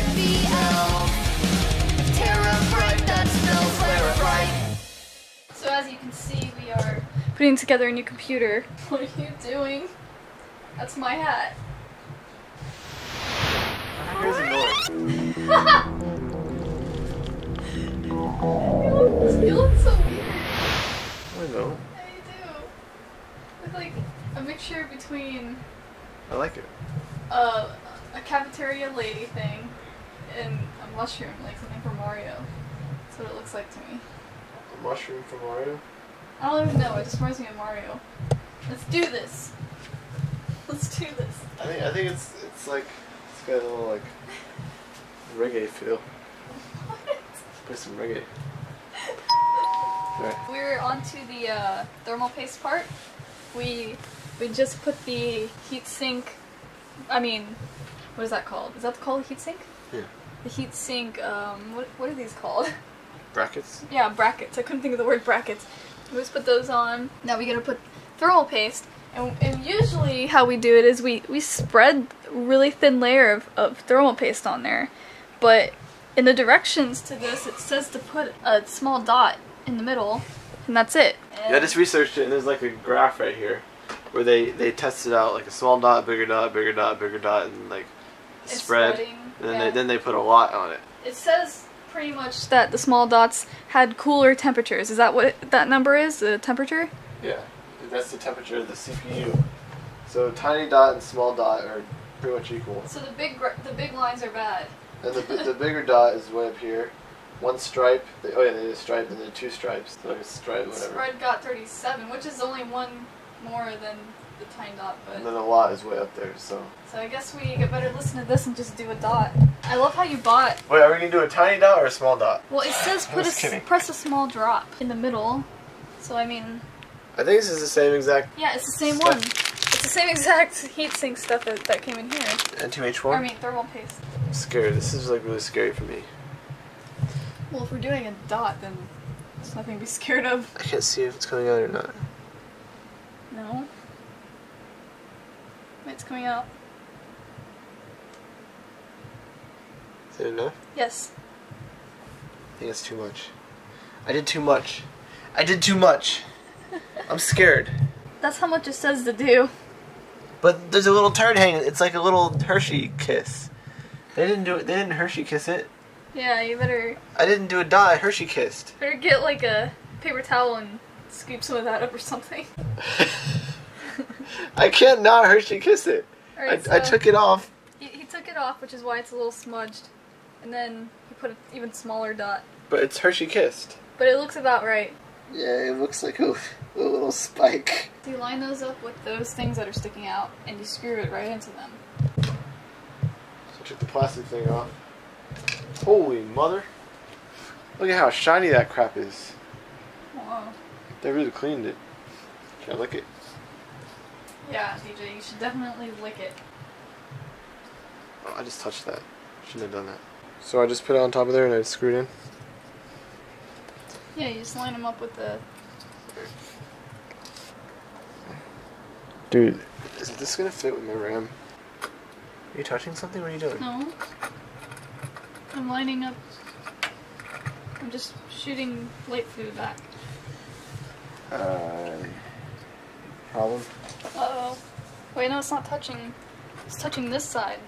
FBL. Terra Fright, that spells Terra Fright. So as you can see, we are putting together a new computer. What are you doing? That's my hat. Here's a noise. You look so weird. I know. Yeah, you do. Look like a mixture between... I like it. A cafeteria lady thing and a mushroom, like something from Mario. That's what it looks like to me. A mushroom from Mario? I don't even know, it just reminds me of Mario. Let's do this! Let's do this. I think it's like... It's got a little like reggae feel. What? Play some reggae. Right. We're on to the thermal paste part. We just put the heatsink. I mean, what is that called? Is that called a heatsink? Yeah. The heatsink. What are these called? Brackets. Yeah, brackets. I couldn't think of the word brackets. We just put those on. Now we're gonna put thermal paste. And usually how we do it is we spread a really thin layer of thermal paste on there. But in the directions to this, it says to put a small dot in the middle, and that's it. And yeah, I just researched it, and there's like a graph right here where they tested out like a small dot, bigger dot, bigger dot, bigger dot, and like spread. And then, yeah. then they put a lot on it. It says pretty much that the small dots had cooler temperatures. Is that what that number is, the temperature? Yeah. That's the temperature of the CPU. So tiny dot and small dot are pretty much equal. So the big lines are bad. And the bigger dot is way up here. One stripe. They did a stripe and then two stripes. So like a stripe, whatever. Spread got 37, which is only one more than the tiny dot. But and then a lot is way up there. So I guess we get better listen to this and just do a dot. I love how you bought. Wait, are we gonna do a tiny dot or a small dot? Well, it says press a small drop in the middle. So I mean. I think this is the same exact. Yeah, it's the same stuff. One. It's the same exact heatsink stuff that came in here. N2H4? I mean, thermal paste. I'm scared. This is like really scary for me. Well, if we're doing a dot, then there's nothing to be scared of. I can't see if it's coming out or not. No. It's coming out. Is that enough? Yes. I think it's too much. I did too much. I did too much. I'm scared. That's how much it says to do. But there's a little turd hanging. It's like a little Hershey kiss. They didn't do it. They didn't Hershey kiss it. Yeah, you better. I didn't do a dot. I Hershey kissed. Better get like a paper towel and scoop some of that up or something. I can't not Hershey kiss it. Right, so I took it off. He took it off, which is why it's a little smudged. And then he put an even smaller dot. But it's Hershey kissed. But it looks about right. Yeah, it looks like a little spike. So you line those up with those things that are sticking out, and you screw it right into them. So took the plastic thing off. Holy mother! Look at how shiny that crap is. Whoa. They really cleaned it. Can I lick it? Yeah, DJ, you should definitely lick it. Oh, I just touched that. Shouldn't have done that. So I just put it on top of there and I screwed it in. Yeah, you just line them up with the... Dude, is this gonna fit with my RAM? Are you touching something? What are you doing? No. I'm lining up... I'm just shooting light through the back. Problem? Uh-oh. Wait, no, it's not touching. It's touching this side.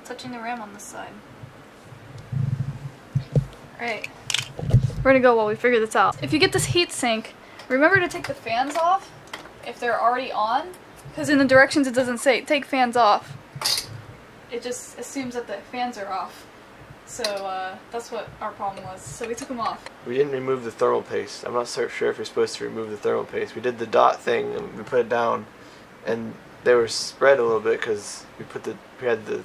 It's touching the RAM on this side. Alright. We're gonna go while we figure this out. If you get this heatsink, remember to take the fans off if they're already on, because in the directions it doesn't say take fans off. It just assumes that the fans are off. So that's what our problem was. So we took them off. We didn't remove the thermal paste. I'm not so sure if you're supposed to remove the thermal paste. We did the dot thing and we put it down, and they were spread a little bit because we had the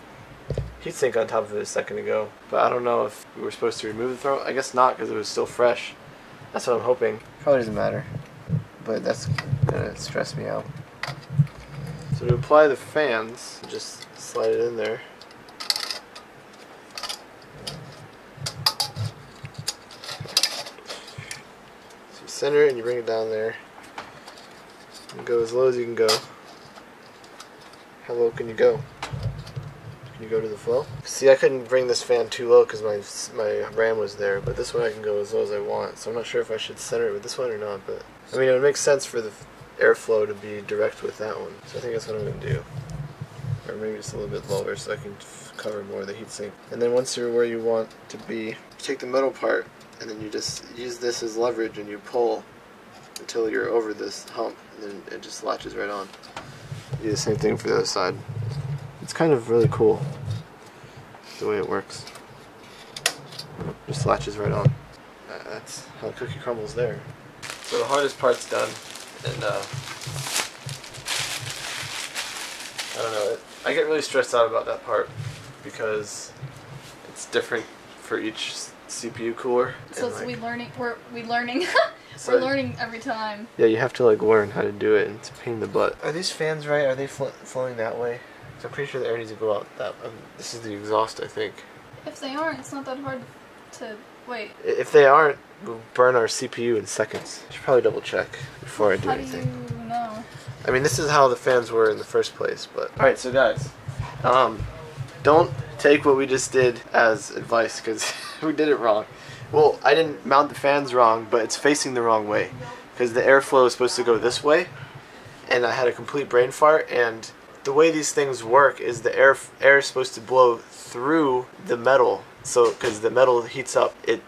heatsink on top of it a second ago, but I don't know if we were supposed to remove the thermal. I guess not, because it was still fresh. That's what I'm hoping. Probably doesn't matter, but that's gonna stress me out. So to apply the fans, just slide it in there. So you center it and you bring it down there. You can go as low as you can go. How low can you go? you go to the flow. See, I couldn't bring this fan too low because my RAM was there, but this one I can go as low as I want, so I'm not sure if I should center it with this one or not, but I mean, it would make sense for the airflow to be direct with that one, so I think that's what I'm going to do. Or maybe just a little bit lower so I can cover more of the heatsink. And then once you're where you want to be, you take the metal part and then you just use this as leverage and you pull until you're over this hump, and then it just latches right on. You do the same thing for the other side. It's kind of really cool the way it works. Just latches right on. That's how the cookie crumbles there. So the hardest part's done, and I don't know, I get really stressed out about that part because it's different for each CPU cooler. So it's like, we're learning every time. Yeah, you have to like learn how to do it, and it's a pain in the butt. Are these fans right? Are they flowing that way? Because I'm pretty sure the air needs to go out that way. This is the exhaust, I think. If they aren't, it's not that hard to wait. If they aren't, we'll burn our CPU in seconds. I should probably double check before I do anything. How do you know? I mean, this is how the fans were in the first place, but... Alright, so guys, don't take what we just did as advice, because we did it wrong. Well, I didn't mount the fans wrong, but it's facing the wrong way, because the airflow is supposed to go this way, and I had a complete brain fart, and the way these things work is the air is supposed to blow through the metal, so because the metal heats up, it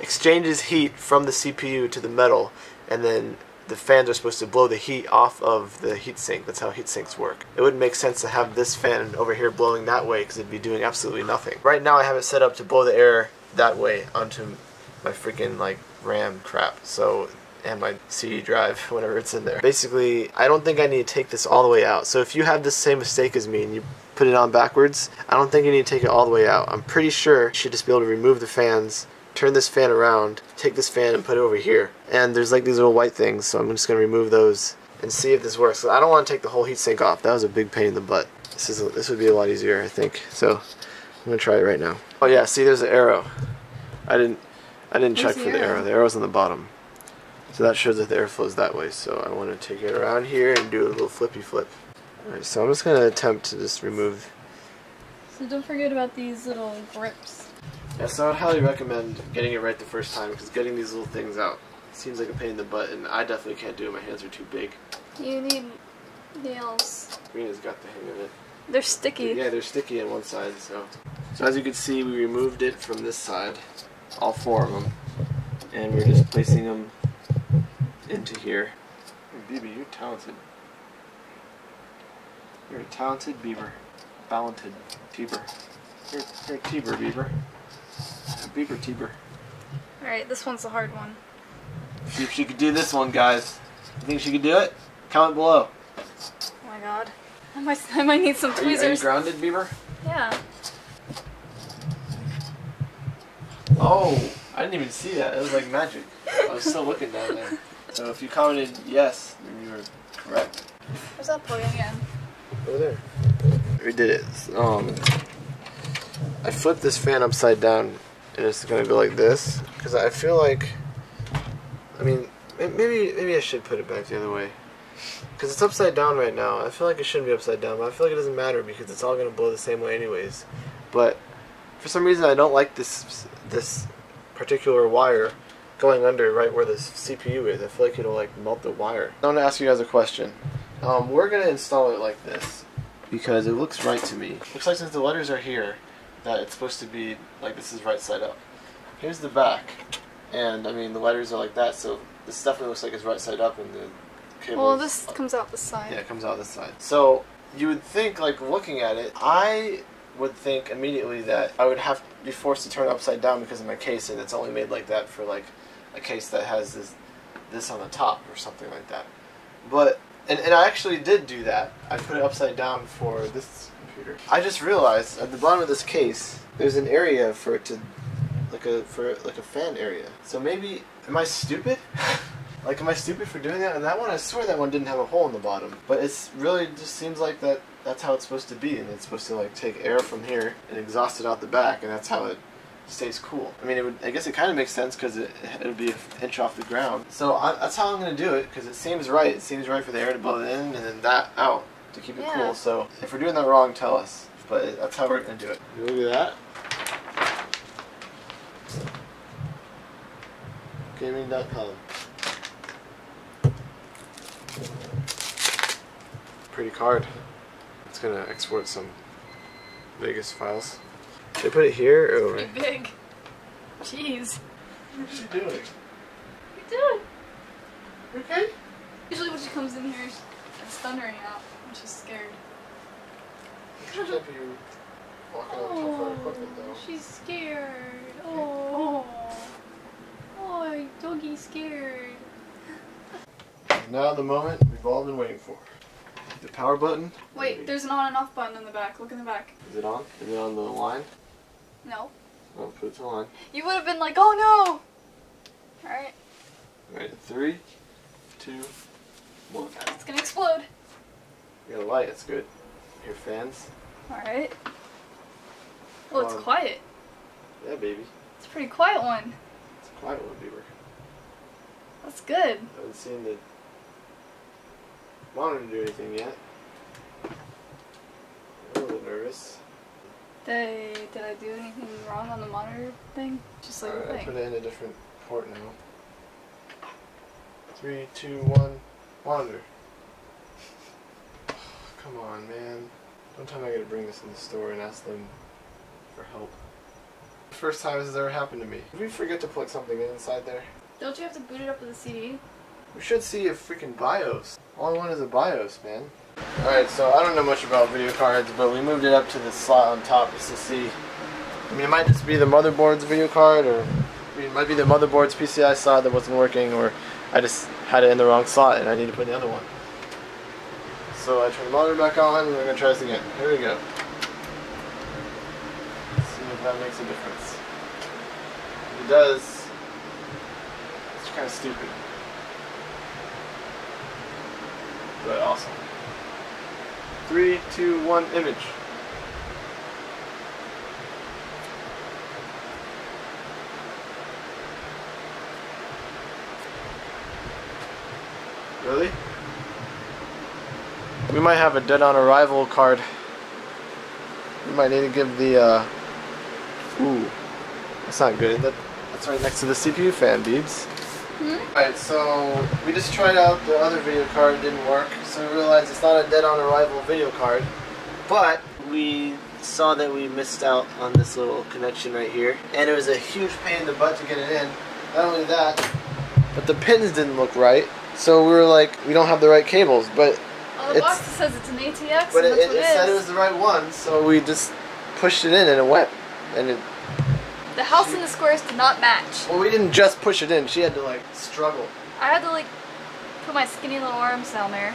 exchanges heat from the CPU to the metal, and then the fans are supposed to blow the heat off of the heatsink. That's how heatsinks work. It wouldn't make sense to have this fan over here blowing that way because it'd be doing absolutely nothing. Right now I have it set up to blow the air that way onto my freaking like RAM crap, so, and my CD drive, whenever it's in there. Basically, I don't think I need to take this all the way out. So if you have the same mistake as me and you put it on backwards, I don't think you need to take it all the way out. I'm pretty sure you should just be able to remove the fans, turn this fan around, take this fan and put it over here. And there's like these little white things, so I'm just going to remove those and see if this works. I don't want to take the whole heatsink off. That was a big pain in the butt. This would be a lot easier, I think. So I'm going to try it right now. Oh yeah, see, there's an arrow. I didn't check for the arrow. The arrow's on the bottom. So that shows that the air flows that way. So I want to take it around here and do a little flippy flip. Alright, so I'm just going to attempt to just remove. So don't forget about these little grips. Yeah, so I would highly recommend getting it right the first time, because getting these little things out seems like a pain in the butt, and I definitely can't do it. My hands are too big. You need nails. Rena's got the hang of it. They're sticky. Yeah, they're sticky on one side, so. So as you can see, we removed it from this side, all four of them, and we're just placing them into here. Hey, Bieber, you're talented. You're a talented Bieber. Talented Bieber. You're a Bieber, Bieber. Beeper teeper. Alright, this one's the hard one. See if she could do this one, guys. You think she could do it? Comment below. Oh my god. I might need some tweezers. Are you grounded, Bieber? Yeah. Oh, I didn't even see that. It was like magic. I was still looking down there. So if you commented yes, then you were correct. Where's that plug again? Over there. We did it. I flipped this fan upside down. And it's going to go like this, because I feel like, I mean, maybe I should put it back the other way, because it's upside down right now. I feel like it shouldn't be upside down, but I feel like it doesn't matter because it's all going to blow the same way anyways. But for some reason I don't like this particular wire going under right where the CPU is. I feel like it'll like melt the wire. I want to ask you guys a question. We're going to install it like this because it looks right to me. Looks like since the letters are here, that it's supposed to be like this is right side up. Here's the back, and I mean the letters are like that, so this definitely looks like it's right side up, and the cable. Well, this comes out this side. Yeah, it comes out this side. So you would think, like looking at it, I would think immediately that I would have to be forced to turn it upside down because of my case, and it's only made like that for like a case that has this on the top or something like that. But and I actually did do that. I put it upside down for this. I just realized at the bottom of this case there's an area for it to like a fan area. So maybe, am I stupid? Like, am I stupid for doing that? And that one, I swear that one didn't have a hole in the bottom. But it's really just seems like that's how it's supposed to be, and it's supposed to like take air from here and exhaust it out the back, and that's how it stays cool. I mean, I guess it kind of makes sense because it'll be an inch off the ground. So that's how I'm going to do it, because it seems right. It seems right for the air to blow in and then that out. To keep it cool. So if we're doing that wrong, tell us. but that's how we're going to do it. Look at that. Gaming.com. Pretty card. It's going to export some Vegas files. They put it here? It's pretty big. Jeez. What is she doing? What are you doing? You okay? Usually when she comes in here, it's thundering out. I'm just scared. She's walking on top of her equipment, though. She's scared. Oh. Oh, doggy's scared. Now the moment we've all been waiting for. The power button. Wait, there's an on and off button in the back. Look in the back. Is it on? Is it on the line? No. I'll put it to line. You would have been like, oh no! Alright. Alright, 3, 2, 1. It's gonna explode. You got a light, that's good. Your fans. Alright. Well, it's quiet. Yeah, baby. It's a pretty quiet one. It's a quiet one, Bieber. That's good. I haven't seen the monitor do anything yet. I'm a little nervous. Did I do anything wrong on the monitor thing? Just like I put it in a different port now. 3, 2, 1, monitor. Oh, come on, man. One time I gotta bring this in the store and ask them for help. First time this has ever happened to me. Did we forget to plug something in inside there? Don't you have to boot it up with a CD? We should see a freaking BIOS. All I want is a BIOS, man. Alright, so I don't know much about video cards, but we moved it up to the slot on top just to see. I mean, it might just be the motherboard's video card, or I mean, it might be the motherboard's PCI slot that wasn't working, or I just had it in the wrong slot and I need to put the other one. So I turned the monitor back on and we're going to try this again. Here we go. Let's see if that makes a difference. If it does, it's kind of stupid. But awesome. 3, 2, 1, image. Really? We might have a dead on arrival card. We might need to give the ooh, that's not good. That's right next to the CPU fan, Biebs. Mm-hmm. Alright, so we just tried out the other video card, it didn't work, so we realized it's not a dead-on arrival video card, but we saw that we missed out on this little connection right here, and it was a huge pain in the butt to get it in. Not only that, but the pins didn't look right, so we were like, we don't have the right cables, but well, the box says it's an ATX, but it said it was the right one, so we just pushed it in and it went, and it... The house and the squares did not match. Well, we didn't just push it in. She had to, like, struggle. I had to, like, put my skinny little arms down there.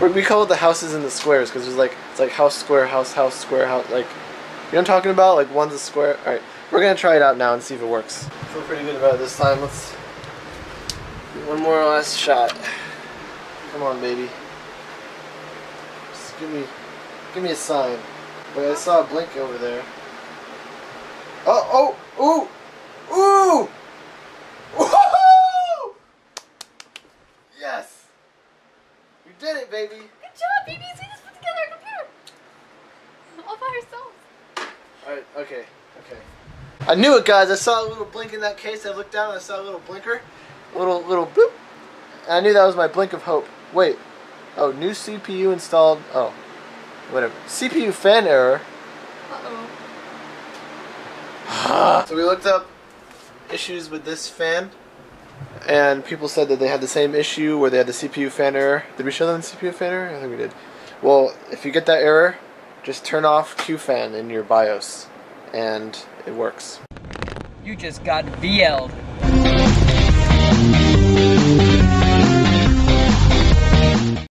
Yeah. We call it the houses and the squares because it's like house, square, house, square, house. Like, you know what I'm talking about? Like, one's a square. All right. We're going to try it out now and see if it works. I feel pretty good about it this time. Let's do one more last shot. Come on, baby. Just give me a sign. Wait, I saw a blink over there. Oh, oh, ooh, ooh! Woohoo! Yes! You did it, baby! Good job, baby! We just put together a computer! All by ourselves! Alright, okay, okay. I knew it, guys! I saw a little blink in that case. I looked down and I saw a little blinker. A little bloop. And I knew that was my blink of hope. Wait. Oh, new CPU installed. Oh. Whatever. CPU fan error. Uh-oh. So we looked up issues with this fan, and people said that they had the same issue where they had the CPU fan error. Did we show them the CPU fan error? I think we did. Well, if you get that error, just turn off QFan in your BIOS, and it works. You just got VL'd.